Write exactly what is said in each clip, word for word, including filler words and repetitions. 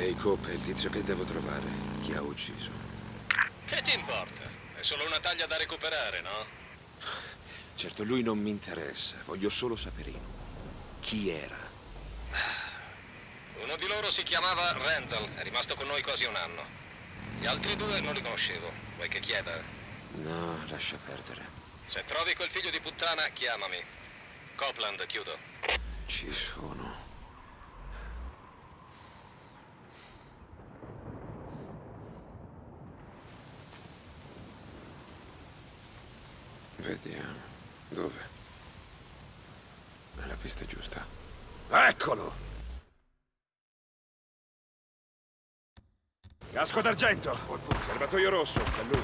Ehi, Cope, è il tizio che devo trovare. Chi ha ucciso? Che ti importa? È solo una taglia da recuperare, no? Certo, lui non mi interessa. Voglio solo sapere chi era. Uno di loro si chiamava Randall. È rimasto con noi quasi un anno. Gli altri due non li conoscevo. Vuoi che chieda? No, lascia perdere. Se trovi quel figlio di puttana, chiamami. Copeland, chiudo. Ci sono. Vediamo. Dove? È la pista giusta. Eccolo! Casco d'argento! Serbatoio rosso, è lui.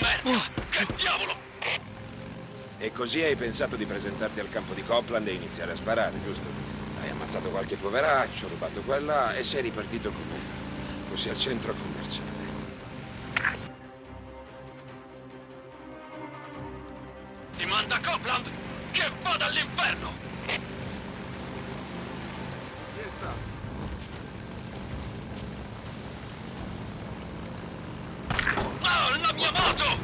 Merda! Che diavolo! E così hai pensato di presentarti al campo di Copeland e iniziare a sparare, giusto? Hai ammazzato qualche poveraccio, rubato quella e sei ripartito con me. Così al centro commerciale. Manda Copeland che vada all'inferno! Questa. Oh, la mia moto!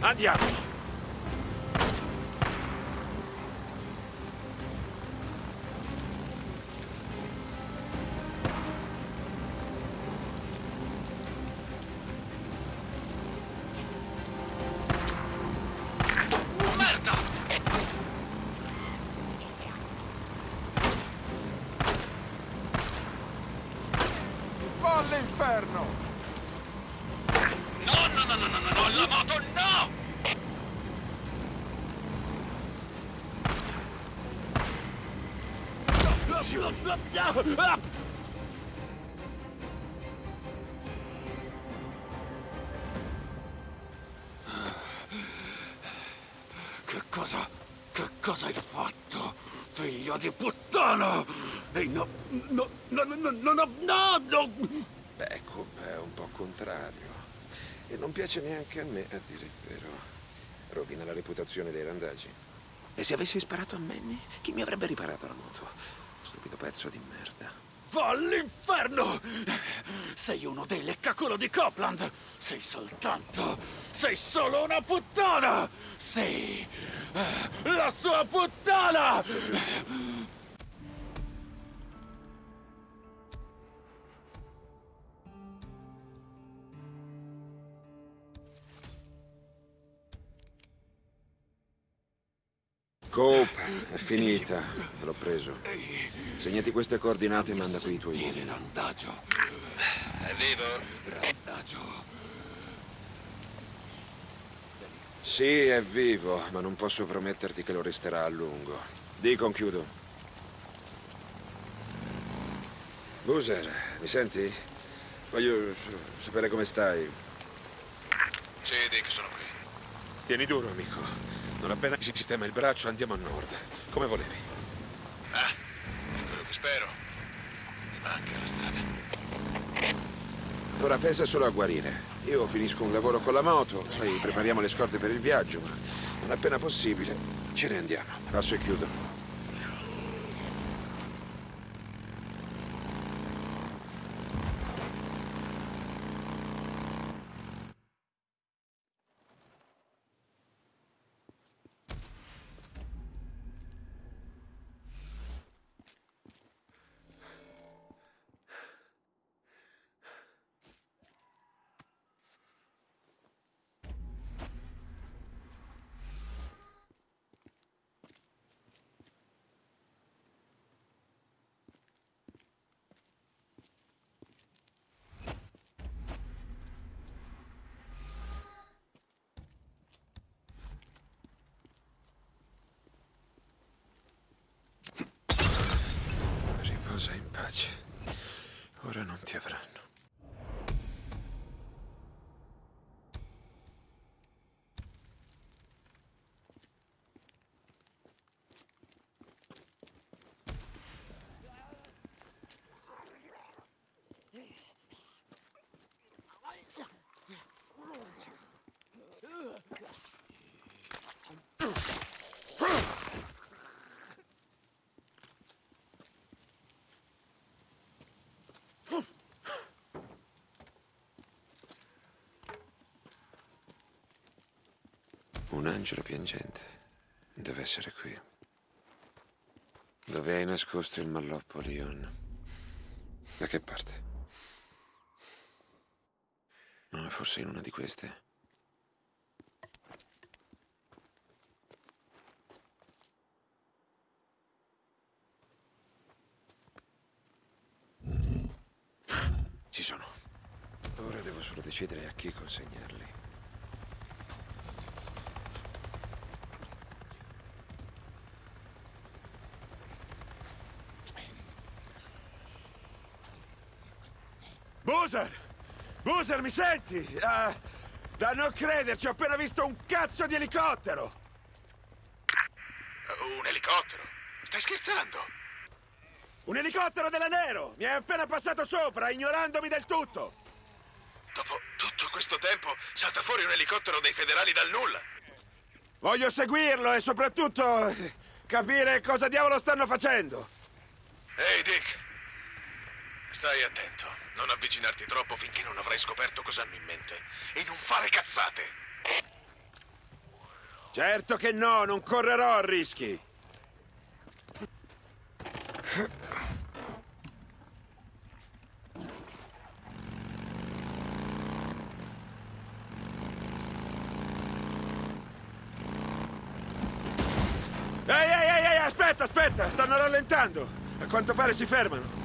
Andiamo! Che cosa... che cosa hai fatto, figlio di puttana? Ehi, no... no... no... no... no... no... no... no. Beh, Cope è un po' contrario. E non piace neanche a me, a dire il vero. Rovina la reputazione dei randaggi. E se avessi sparato a Manny, chi mi avrebbe riparato la moto? Stupido pezzo di merda. Va all'inferno! Sei uno dei leccacolo di Copeland! Sei soltanto... sei solo una puttana! Sei... la sua puttana! Cope, è finita. Te l'ho preso. Segnati queste coordinate e manda qui i tuoi uomini. Randagio. È vivo? Randagio. Sì, è vivo, ma non posso prometterti che lo resterà a lungo. Deacon, chiudo. Boozer, mi senti? Voglio sapere come stai. Sì, Deek, sono qui. Tieni duro, amico. Non appena si sistema il braccio andiamo a nord, come volevi. Ah, è quello che spero. Mi manca la strada. Ora pensa solo a guarire. Io finisco un lavoro con la moto, poi prepariamo le scorte per il viaggio, ma non appena possibile ce ne andiamo. Passo e chiudo. In pace. Ora non ti avranno. Un angelo piangente. Deve essere qui. Dove hai nascosto il malloppo, Leon? Da che parte? No, forse in una di queste. Ci sono. Ora devo solo decidere a chi consegnarli. Boozer! Boozer, mi senti? Uh, da non crederci, ho appena visto un cazzo di elicottero! Un elicottero? Stai scherzando? Un elicottero della Nero! Mi è appena passato sopra, ignorandomi del tutto! Dopo tutto questo tempo, salta fuori un elicottero dei federali dal nulla! Voglio seguirlo e soprattutto capire cosa diavolo stanno facendo! Ehi, Deek! Stai attento, non avvicinarti troppo finché non avrai scoperto cosa hanno in mente. E non fare cazzate! Certo che no, non correrò a rischi! Ehi, ehi, ehi, ehi, aspetta, aspetta! Stanno rallentando! A quanto pare si fermano!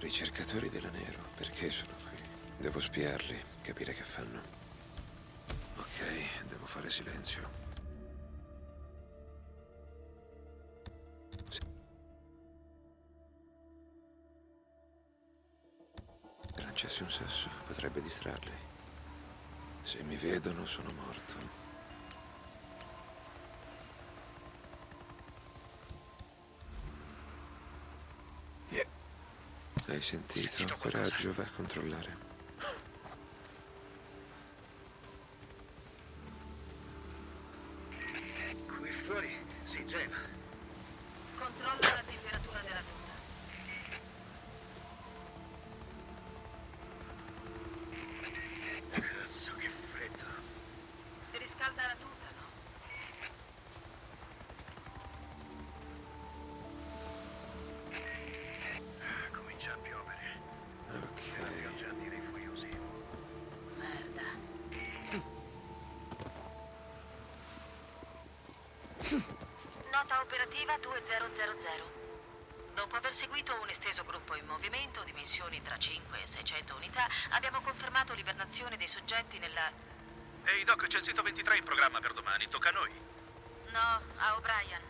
Ricercatori della Nero, perché sono qui? Devo spiarli, capire che fanno. Ok, devo fare silenzio. Sì. Lanciassi un sasso, potrebbe distrarli. Se mi vedono, sono morto. Hai sentito? sentito Coraggio, va a controllare. Qui fuori si gema. Controlla la temperatura della tuta. Cazzo, che freddo. Ti riscalda la tuta. Operativa duemila. Dopo aver seguito un esteso gruppo in movimento, dimensioni tra cinque e seicento unità, abbiamo confermato l'ibernazione dei soggetti nella... Ehi, Doc, c'è il sito ventitré in programma per domani, tocca a noi. No, a O'Brien.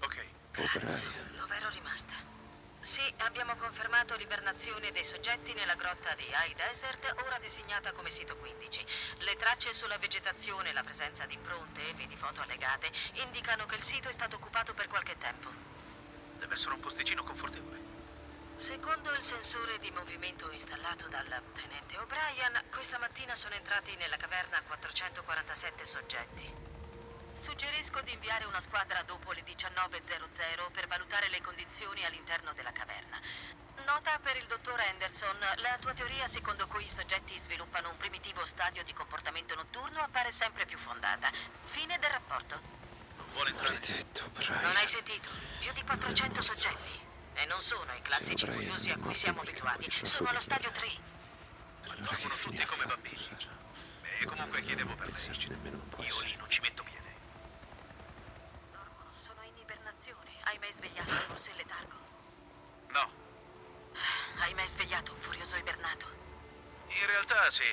Ok. Cazzo, dove ero rimasta? Sì, abbiamo confermato l'ibernazione dei soggetti nella grotta di High Desert, ora designata come sito quindici. Le tracce sulla vegetazione e la presenza di impronte, vedi foto allegate, indicano che il sito è stato occupato per qualche tempo. Deve essere un posticino confortevole. Secondo il sensore di movimento installato dal tenente O'Brien, questa mattina sono entrati nella caverna quattrocentoquarantasette soggetti. Suggerisco di inviare una squadra dopo le diciannove per valutare le condizioni all'interno della caverna. Nota per il dottor Anderson, la tua teoria secondo cui i soggetti sviluppano un primitivo stadio di comportamento notturno appare sempre più fondata. Fine del rapporto. Non vuole entrare. Detto, non hai sentito? Più di quattrocento soggetti. E non sono i classici Brian, curiosi a cui siamo abituati. Sono allo stadio tre. Allora Dormono tutti come fatto, bambini. Sara? Beh, comunque non chiedevo per lei. Nemmeno un po'. Io lì non ci metto piede. Hai mai svegliato forse il letargo? No. Hai mai svegliato un furioso ibernato? In realtà sì.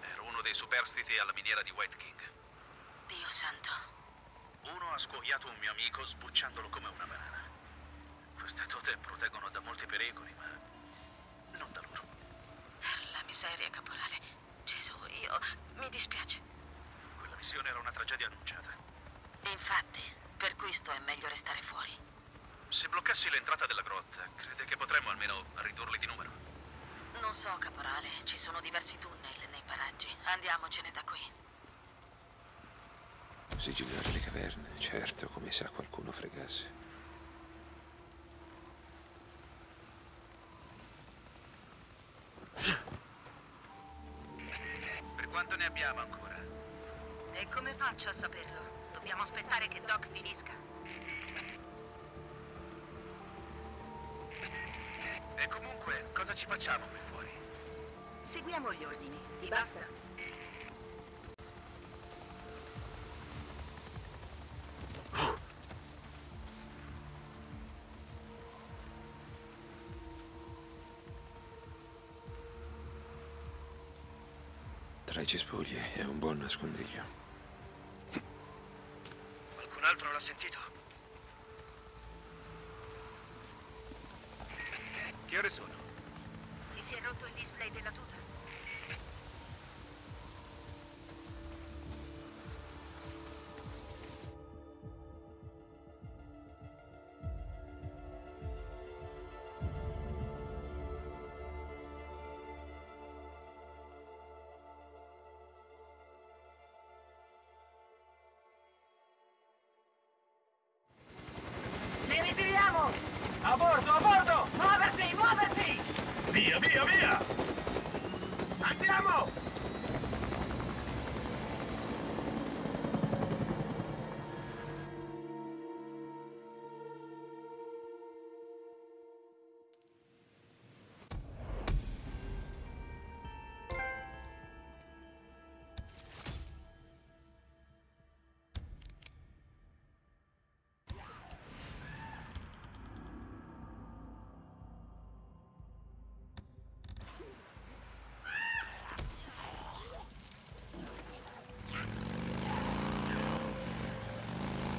Ero uno dei superstiti alla miniera di White King. Dio santo. Uno ha scuoiato un mio amico sbucciandolo come una banana. Queste tute proteggono da molti pericoli, ma non da loro. Per la miseria, caporale. Gesù, io... mi dispiace. missione era una tragedia annunciata. Infatti, per questo è meglio restare fuori. Se bloccassi l'entrata della grotta, crede che potremmo almeno ridurli di numero? Non so, caporale. Ci sono diversi tunnel nei paraggi. Andiamocene da qui. Sigillare le caverne, certo, come se a qualcuno fregasse. Per quanto ne abbiamo ancora? E come faccio a saperlo? Dobbiamo aspettare che Doc finisca. E comunque, cosa ci facciamo qui fuori? Seguiamo gli ordini, ti basta? Tra i cespugli è un buon nascondiglio. Qualcun altro l'ha sentito? Che ore sono? Ti si è rotto il display della tuta.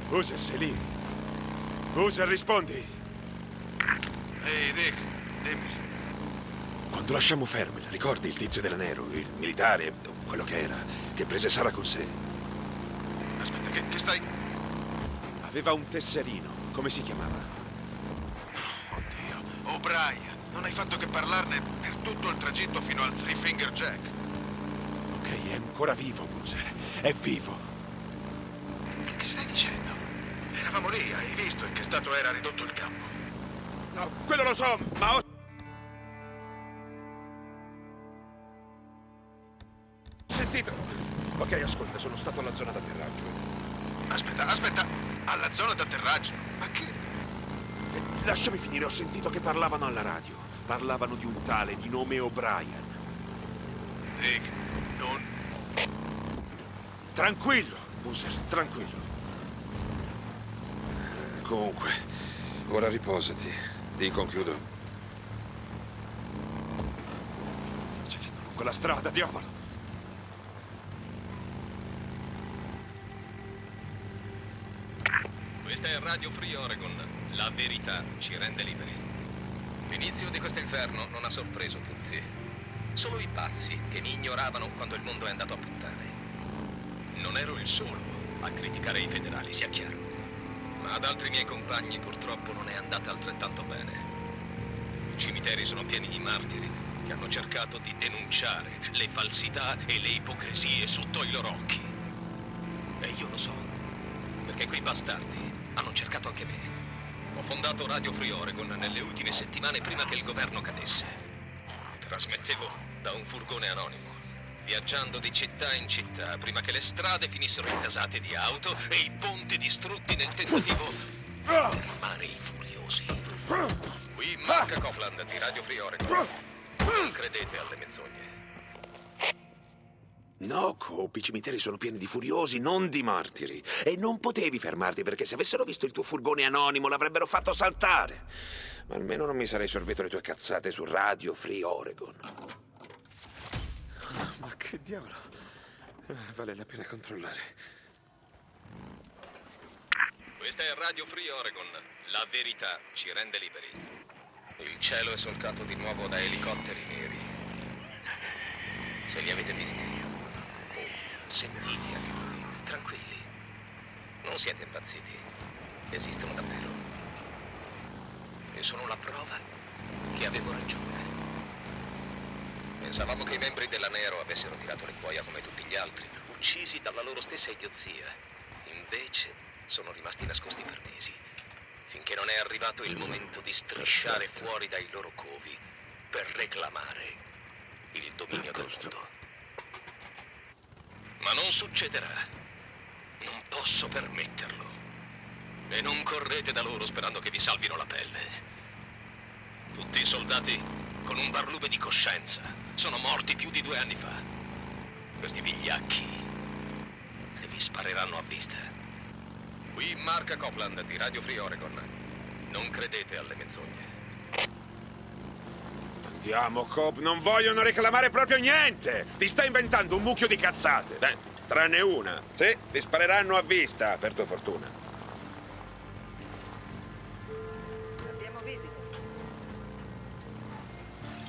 Boozer, sei lì? Boozer, rispondi! Ehi, Deek, dimmi. Quando lasciamo Fermel, ricordi il tizio della Nero, il militare, quello che era, che prese Sara con sé? Aspetta, che, che stai... Aveva un tesserino, come si chiamava? Oh, oddio, O'Brien, non hai fatto che parlarne per tutto il tragitto fino al Three Finger Jack. Ok, è ancora vivo, Boozer, è vivo. Che stai dicendo? Eravamo lì, hai visto in che stato era ridotto il campo. No, quello lo so, ma ho sentito. Ok, ascolta, sono stato alla zona d'atterraggio. Aspetta, aspetta, alla zona d'atterraggio? Ma che... Lasciami finire, ho sentito che parlavano alla radio. Parlavano di un tale di nome O'Brien. Dick, non... Tranquillo, Boozer, tranquillo. Comunque, ora riposati. Dico, chiudo. C'è chi non lungo la strada, diavolo! Questa è Radio Free Oregon. La verità ci rende liberi. L'inizio di questo inferno non ha sorpreso tutti. Solo i pazzi che mi ignoravano quando il mondo è andato a puttane. Non ero il solo a criticare i federali, sia chiaro. Ma ad altri miei compagni purtroppo non è andata altrettanto bene. I cimiteri sono pieni di martiri che hanno cercato di denunciare le falsità e le ipocrisie sotto i loro occhi. E io lo so, perché quei bastardi hanno cercato anche me. Ho fondato Radio Free Oregon nelle ultime settimane prima che il governo cadesse. Trasmettevo da un furgone anonimo, viaggiando di città in città, prima che le strade finissero intasate di auto e i ponti distrutti nel tentativo di fermare i furiosi. Qui Marco Copeland di Radio Free Oregon. Non credete alle menzogne. No, Cope, i cimiteri sono pieni di furiosi, non di martiri. E non potevi fermarti, perché se avessero visto il tuo furgone anonimo l'avrebbero fatto saltare. Ma almeno non mi sarei sorbito le tue cazzate su Radio Free Oregon. Ma che diavolo? Vale la pena controllare. Questa è Radio Free Oregon. La verità ci rende liberi. Il cielo è solcato di nuovo da elicotteri neri. Se li avete visti o sentiti anche voi, tranquilli. Non siete impazziti. Esistono davvero. E sono la prova che avevo ragione. Pensavamo che i membri della Nero avessero tirato le cuoia come tutti gli altri, uccisi dalla loro stessa idiozia. Invece sono rimasti nascosti per mesi, finché non è arrivato il momento di strisciare fuori dai loro covi per reclamare il dominio del mondo. Ma non succederà. Non posso permetterlo. E non correte da loro sperando che vi salvino la pelle. Tutti i soldati, con un barlume di coscienza, sono morti più di due anni fa. Questi vigliacchi vi spareranno a vista. Qui Marco Copeland di Radio Free Oregon. Non credete alle menzogne. Andiamo, Cop, non vogliono reclamare proprio niente! Ti stai inventando un mucchio di cazzate! Beh, tranne una. Sì, ti spareranno a vista, per tua fortuna. Abbiamo visita.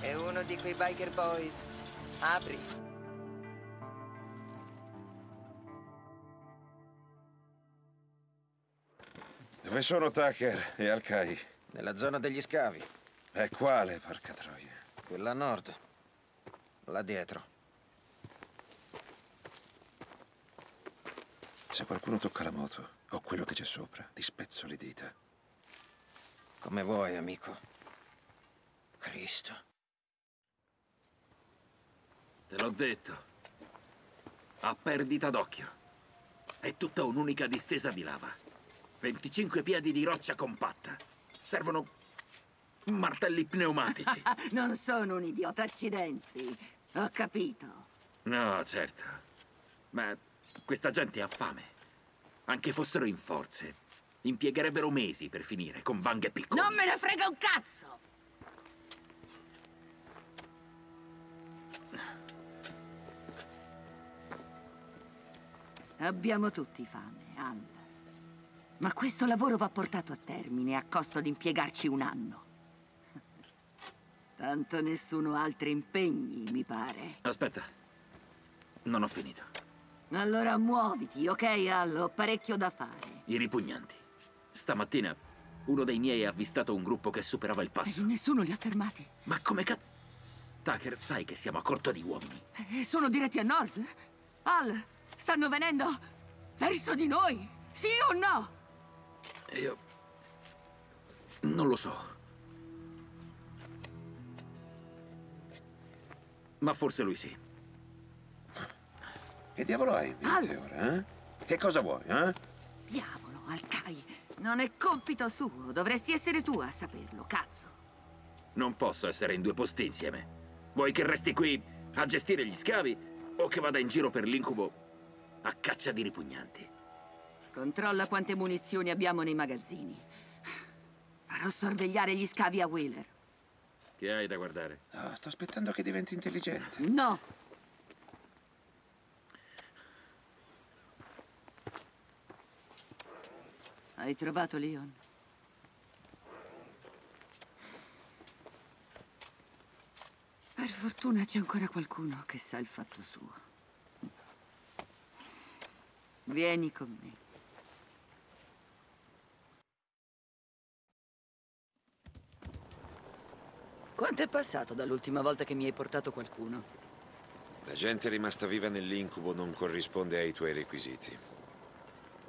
È uno di quei biker boys. Apri. Dove sono Tucker e Alkai? Nella zona degli scavi. E quale, porca troia? Quella a nord. Là dietro. Se qualcuno tocca la moto, o quello che c'è sopra, ti spezzo le dita. Come vuoi, amico. Cristo. Te l'ho detto. A perdita d'occhio. È tutta un'unica distesa di lava. venticinque piedi di roccia compatta. Servono martelli pneumatici. Non sono un idiota, accidenti. Ho capito. No, certo. Ma questa gente ha fame. Anche fossero in forze, impiegherebbero mesi per finire con vanghe piccole. Non me ne frega un cazzo! Abbiamo tutti fame, Anna. Ma questo lavoro va portato a termine a costo di impiegarci un anno. Tanto nessuno ha altri impegni, mi pare. Aspetta, non ho finito. Allora muoviti, ok, Al? Ho parecchio da fare. I ripugnanti. Stamattina uno dei miei ha avvistato un gruppo che superava il passo. E nessuno li ha fermati. Ma come cazzo? Tucker, sai che siamo a corto di uomini. E sono diretti a nord? Al, stanno venendo verso di noi, sì o no? Io... non lo so. Ma forse lui sì. Che diavolo hai in mente ora, eh? Che cosa vuoi, eh? Diavolo, Alkai. Non è compito suo. Dovresti essere tu a saperlo, cazzo. Non posso essere in due posti insieme. Vuoi che resti qui a gestire gli scavi o che vada in giro per l'incubo a caccia di ripugnanti? Controlla quante munizioni abbiamo nei magazzini. Farò sorvegliare gli scavi a Wheeler. Che hai da guardare? Oh, sto aspettando che diventi intelligente. No! Hai trovato Leon? Per fortuna c'è ancora qualcuno che sa il fatto suo. Vieni con me. Quanto è passato dall'ultima volta che mi hai portato qualcuno? La gente rimasta viva nell'incubo non corrisponde ai tuoi requisiti.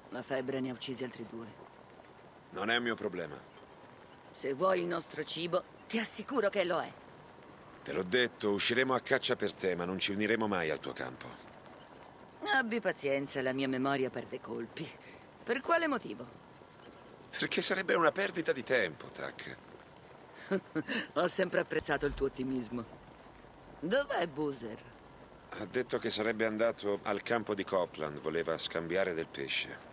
La febbre ne ha uccisi altri due. Non è un mio problema. Se vuoi il nostro cibo, ti assicuro che lo è. Te l'ho detto, usciremo a caccia per te, ma non ci uniremo mai al tuo campo. Abbi pazienza, la mia memoria perde colpi. Per quale motivo? Perché sarebbe una perdita di tempo, Tac. Ho sempre apprezzato il tuo ottimismo. Dov'è Boozer? Ha detto che sarebbe andato al campo di Copeland, voleva scambiare del pesce.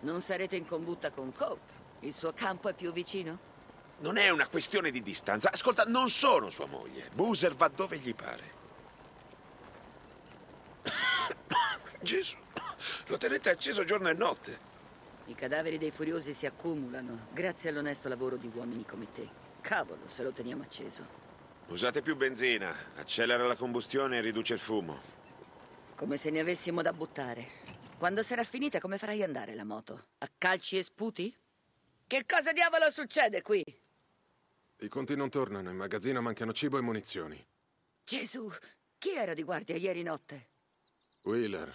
Non sarete in combutta con Cope? Il suo campo è più vicino? Non è una questione di distanza. Ascolta, non sono sua moglie. Boozer va dove gli pare. Gesù, lo tenete acceso giorno e notte. I cadaveri dei furiosi si accumulano grazie all'onesto lavoro di uomini come te. Cavolo, se lo teniamo acceso. Usate più benzina, accelera la combustione e riduce il fumo. Come se ne avessimo da buttare. Quando sarà finita, come farai andare la moto? A calci e sputi? Che cosa diavolo succede qui? I conti non tornano, in magazzino mancano cibo e munizioni. Gesù, chi era di guardia ieri notte? Wheeler.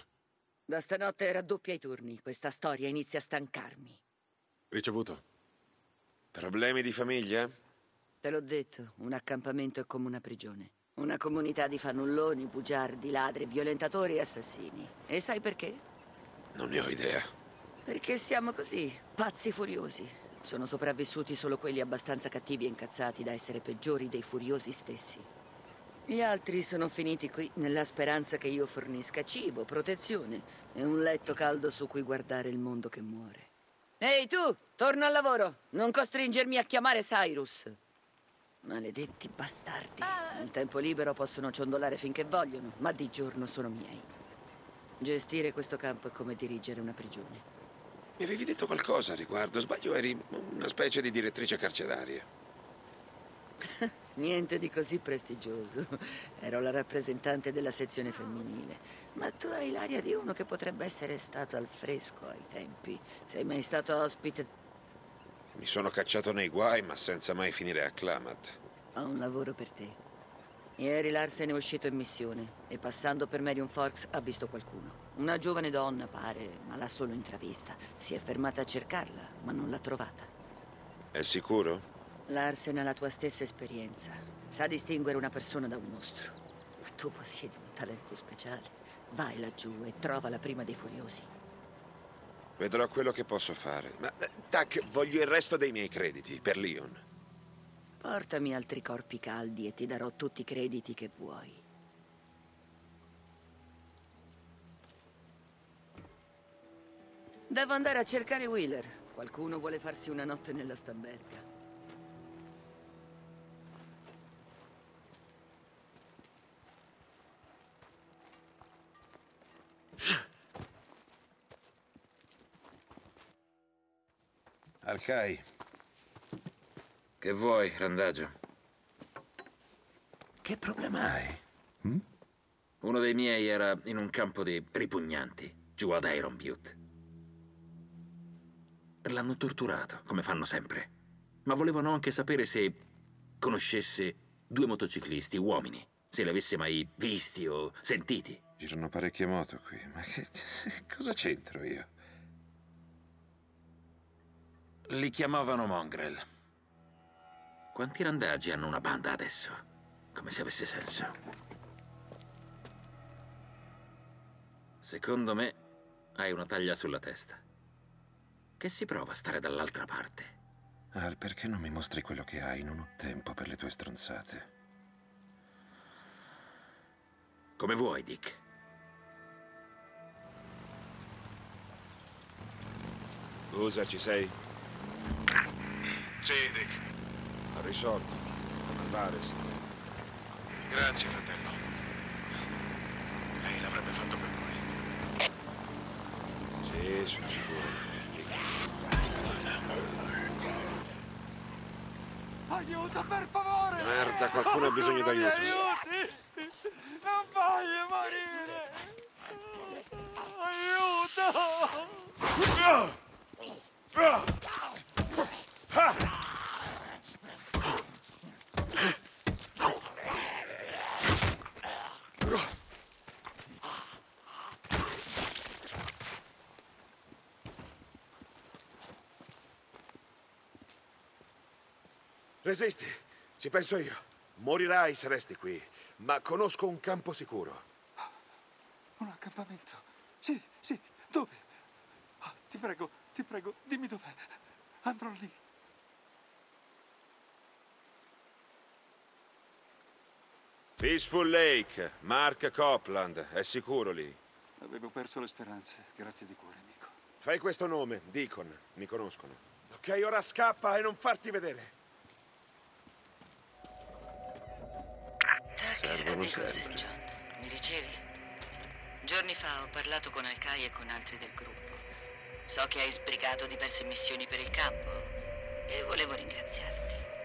Da stanotte raddoppia i turni, questa storia inizia a stancarmi. Ricevuto. Problemi di famiglia? Te l'ho detto, un accampamento è come una prigione. Una comunità di fannulloni, bugiardi, ladri, violentatori e assassini. E sai perché? Non ne ho idea. Perché siamo così, pazzi furiosi. Sono sopravvissuti solo quelli abbastanza cattivi e incazzati da essere peggiori dei furiosi stessi. Gli altri sono finiti qui nella speranza che io fornisca cibo, protezione e un letto caldo su cui guardare il mondo che muore. Ehi tu, torna al lavoro, non costringermi a chiamare Cyrus. Maledetti bastardi. Nel tempo libero possono ciondolare finché vogliono, ma di giorno sono miei. Gestire questo campo è come dirigere una prigione. Mi avevi detto qualcosa a riguardo, sbaglio eri una specie di direttrice carceraria. Niente di così prestigioso. Ero la rappresentante della sezione femminile. Ma tu hai l'aria di uno che potrebbe essere stato al fresco ai tempi. Sei mai stato ospite? Mi sono cacciato nei guai, ma senza mai finire a Klamath. Ho un lavoro per te. Ieri Larsen è uscito in missione e passando per Marion Forks ha visto qualcuno. Una giovane donna, pare, ma l'ha solo intravista. Si è fermata a cercarla, ma non l'ha trovata. È sicuro? Larsen ha la tua stessa esperienza. Sa distinguere una persona da un mostro. Ma tu possiedi un talento speciale. Vai laggiù e trova la prima dei furiosi. Vedrò quello che posso fare. Ma, tac, voglio il resto dei miei crediti per Leon. Portami altri corpi caldi e ti darò tutti i crediti che vuoi. Devo andare a cercare Wheeler. Qualcuno vuole farsi una notte nella stamberga. Alkai. Che vuoi, randaggio? Che problema hai? Hm? Uno dei miei era in un campo di ripugnanti, giù ad Iron Butte. L'hanno torturato, come fanno sempre. Ma volevano anche sapere se conoscesse due motociclisti, uomini. Se li avesse mai visti o sentiti. Girano parecchie moto qui, ma che cosa c'entro io? Li chiamavano Mongrel. Quanti randaggi hanno una banda adesso? Come se avesse senso. Secondo me hai una taglia sulla testa. Che si prova a stare dall'altra parte? Al, perché non mi mostri quello che hai? Non ho tempo per le tue stronzate. Come vuoi, Deek. Usa, ci sei? Sì, Deek. Ho risolto, non andare, sì. Grazie, fratello. Lei l'avrebbe fatto per noi. Sì, sono sicuro. Aiuto, per favore! Merda, qualcuno ha bisogno d'aiuto. Aiuti! Non voglio morire! Aiuto! Ah! Ah! Resisti, ci penso io. Morirai se resti qui, ma conosco un campo sicuro. Un accampamento? Sì, sì, dove? Oh, ti prego, ti prego, dimmi dov'è. Andrò lì. Peaceful Lake, Mark Copeland, è sicuro lì. Avevo perso le speranze, grazie di cuore, amico. Fai questo nome, Deacon, mi conoscono. Ok, ora scappa e non farti vedere. Deacon, John, mi ricevi? Giorni fa ho parlato con Alkai e con altri del gruppo. So che hai sbrigato diverse missioni per il campo e volevo ringraziarti.